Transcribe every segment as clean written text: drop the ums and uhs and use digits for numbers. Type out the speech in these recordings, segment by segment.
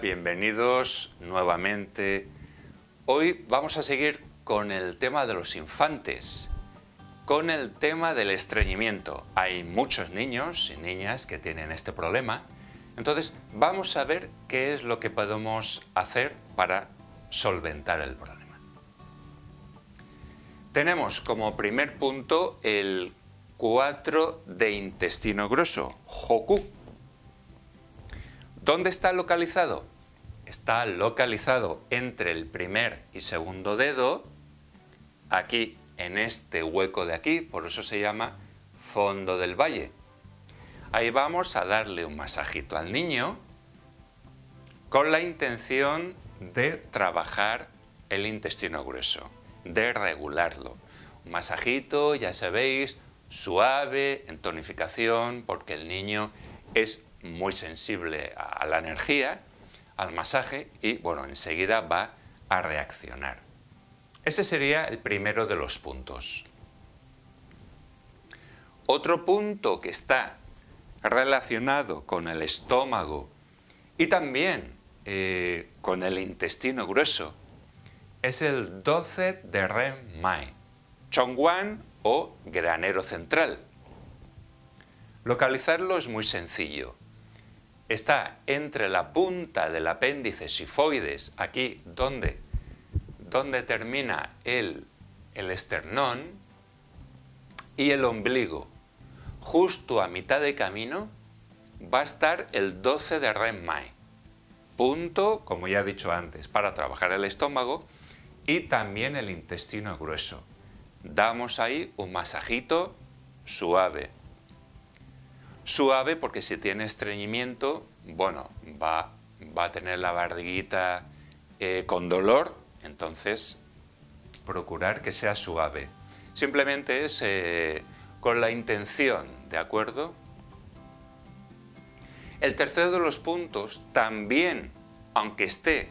bienvenidos nuevamente. Hoy vamos a seguir con el tema de los infantes, con el tema del estreñimiento. Hay muchos niños y niñas que tienen este problema, entonces vamos a ver qué es lo que podemos hacer para solventar el problema. Tenemos como primer punto el 4 de intestino grueso, Hoku. ¿Dónde está localizado? Está localizado entre el primer y segundo dedo, aquí, en este hueco de aquí, por eso se llama fondo del valle. Ahí vamos a darle un masajito al niño con la intención de trabajar el intestino grueso, de regularlo. Un masajito, ya sabéis, suave, en tonificación, porque el niño es muy sensible a la energía, al masaje, y bueno, enseguida va a reaccionar. Ese sería el primero de los puntos. Otro punto que está relacionado con el estómago y también con el intestino grueso es el 12 de Ren Mai, Chongguan o granero central. Localizarlo es muy sencillo. Está entre la punta del apéndice sifoides, aquí donde termina el esternón, y el ombligo. Justo a mitad de camino va a estar el 12 de Ren Mai. Punto, como ya he dicho antes, para trabajar el estómago y también el intestino grueso. Damos ahí un masajito suave. Suave porque si tiene estreñimiento, bueno, va a tener la barriguita con dolor, entonces procurar que sea suave. Simplemente es con la intención, ¿de acuerdo? El tercero de los puntos también, aunque esté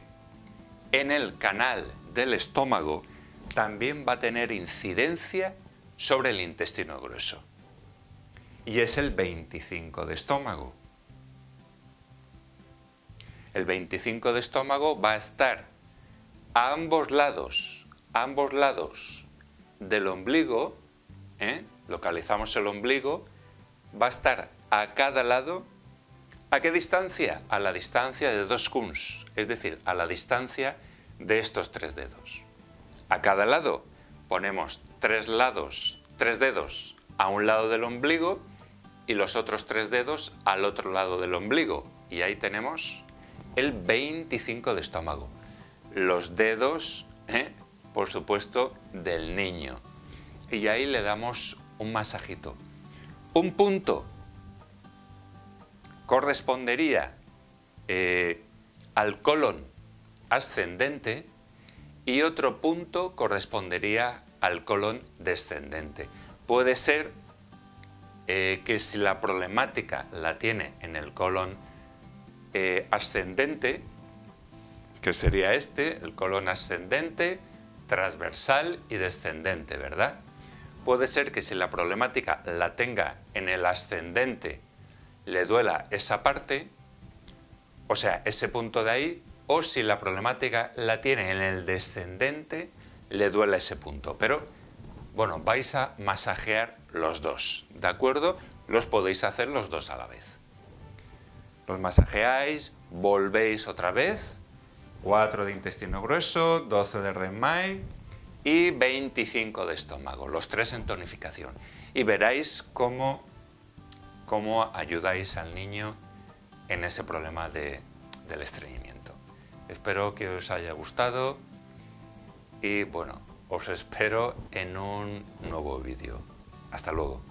en el canal del estómago, también va a tener incidencia sobre el intestino grueso. Y es el 25 de estómago. El 25 de estómago va a estar a ambos lados del ombligo, localizamos el ombligo, va a estar a cada lado. ¿A qué distancia? A la distancia de 2 kuns, es decir, a la distancia de estos 3 dedos. A cada lado ponemos 3 dedos a un lado del ombligo y los otros 3 dedos al otro lado del ombligo, y ahí tenemos el 25 de estómago. Los dedos, por supuesto, del niño. Y ahí le damos un masajito. Un punto correspondería al colon ascendente y otro punto correspondería al colon descendente. Puede ser que si la problemática la tiene en el colon ascendente, que sería este, el colon ascendente, transversal y descendente, ¿verdad? Puede ser que si la problemática la tenga en el ascendente, le duela esa parte, o sea, ese punto de ahí, o si la problemática la tiene en el descendente, le duela ese punto. Pero, bueno, vais a masajear los dos, ¿de acuerdo? Los podéis hacer los dos a la vez. Los masajeáis, volvéis otra vez, 4 de intestino grueso, 12 de Ren Mai y 25 de estómago, los 3 en tonificación. Y veréis cómo ayudáis al niño en ese problema del estreñimiento. Espero que os haya gustado y bueno, os espero en un nuevo vídeo. Hasta luego.